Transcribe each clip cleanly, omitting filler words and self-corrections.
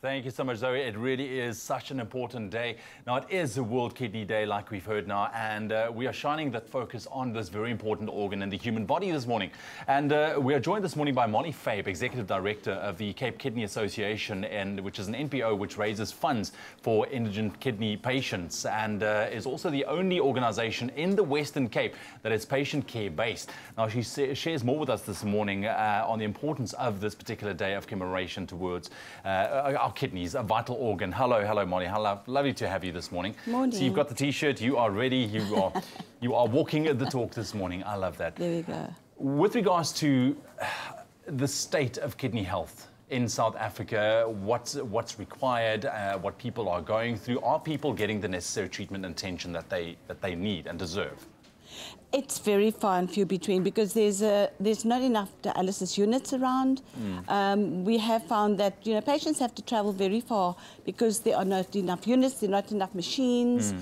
Thank you so much, Zoe. It really is such an important day. Now, it is the World Kidney Day, like we've heard now, and we are shining that focus on this very important organ in the human body this morning. And we are joined this morning by Molly Fabé, Executive Director of the Cape Kidney Association, which is an NPO which raises funds for indigent kidney patients, and is also the only organisation in the Western Cape that is patient care-based. Now, she shares more with us this morning on the importance of this particular day of commemoration towards our kidneys, a vital organ. Hello, Molly. Hello, lovely to have you this morning. Morning. So you've got the T-shirt. You are ready. You are walking the talk this morning. I love that. There we go. With regards to the state of kidney health in South Africa, what's required, what people are going through, are people getting the necessary treatment and attention that they need and deserve? It's very far and few between, because there's not enough dialysis units around. We have found that patients have to travel very far because there are not enough units, there are not enough machines.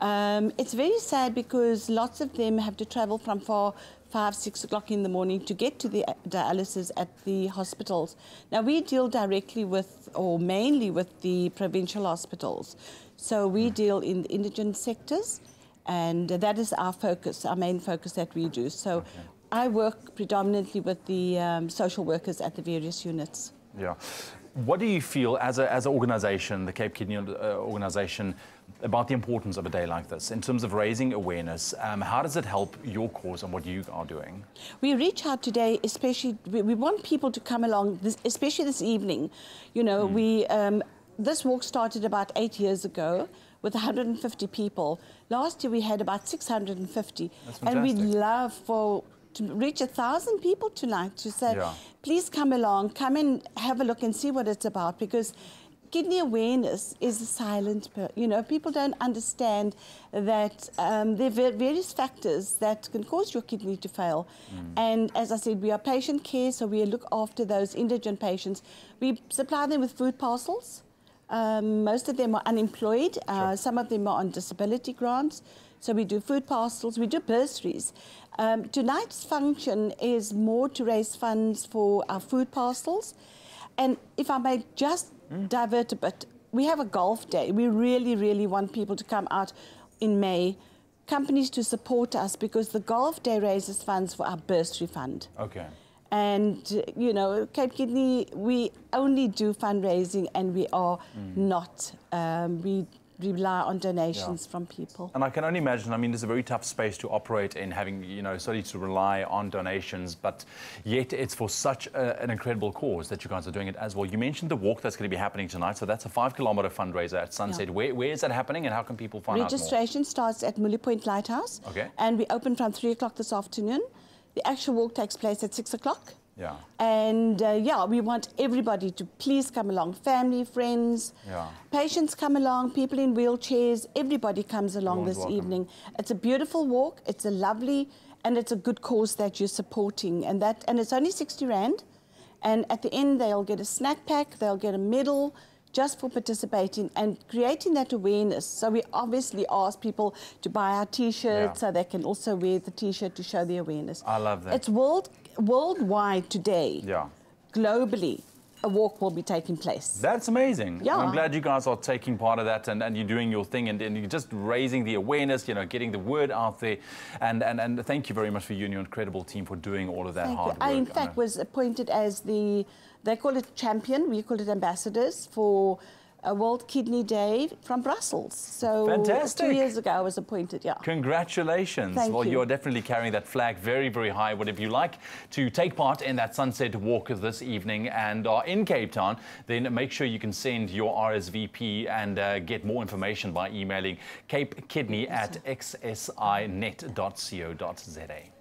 It's very sad because lots of them have to travel from far, 5, 6 o'clock in the morning to get to the dialysis at the hospitals. Now, we deal directly with, or mainly with, the provincial hospitals. So we deal in the indigent sectors. And that is our focus, our main focus that we do. So I work predominantly with the social workers at the various units. Yeah. What do you feel as an organisation, the Cape Kidney organisation, about the importance of a day like this in terms of raising awareness? How does it help your cause and what you are doing? We reach out today, especially, we want people to come along, especially this evening. This walk started about 8 years ago with 150 people. Last year we had about 650. And we'd love to reach 1,000 people tonight to say, please come along, come and have a look and see what it's about, because kidney awareness is a silent, people don't understand that there are various factors that can cause your kidney to fail. And as I said, we are patient care, so we look after those indigent patients. We supply them with food parcels. Most of them are unemployed, some of them are on disability grants, so we do food parcels, we do bursaries. Tonight's function is more to raise funds for our food parcels. And if I may just divert a bit, we have a golf day. We really, really want people to come out in May, companies to support us, because the golf day raises funds for our bursary fund. Okay. And, Cape Kidney, we only do fundraising, and we are not. We rely on donations from people. And I can only imagine, there's a very tough space to operate in, having, solely to rely on donations, but yet it's for such an incredible cause that you guys are doing it as well. You mentioned the walk that's going to be happening tonight, so that's a 5-kilometre fundraiser at sunset. Where is that happening, and how can people find out more? Registration starts at Mully Point Lighthouse, and we open from 3 o'clock this afternoon. The actual walk takes place at 6 o'clock. Yeah. And, we want everybody to please come along. Family, friends, patients come along, people in wheelchairs, everybody comes along this evening. It's a beautiful walk. It's a lovely, and it's a good cause that you're supporting. And it's only 60 Rand. And at the end, they'll get a snack pack, they'll get a medal, just for participating and creating that awareness. So we obviously ask people to buy our T-shirts so they can also wear the T-shirt to show the awareness. I love that. It's worldwide today. Yeah. Globally, a walk will be taking place. That's amazing. Yeah. I'm glad you guys are taking part of that and you're doing your thing and you're just raising the awareness, getting the word out there. And thank you very much for you and your incredible team for doing all of that hard work. I, in fact, was appointed as they call it champion, we call it ambassadors, for a World Kidney Day from Brussels. So fantastic. 2 years ago I was appointed, Congratulations. Thank you. You're definitely carrying that flag very, very high. Would, if you like to take part in that sunset walk this evening and are in Cape Town, then make sure you can send your RSVP and get more information by emailing capekidney@xsinet.co.za.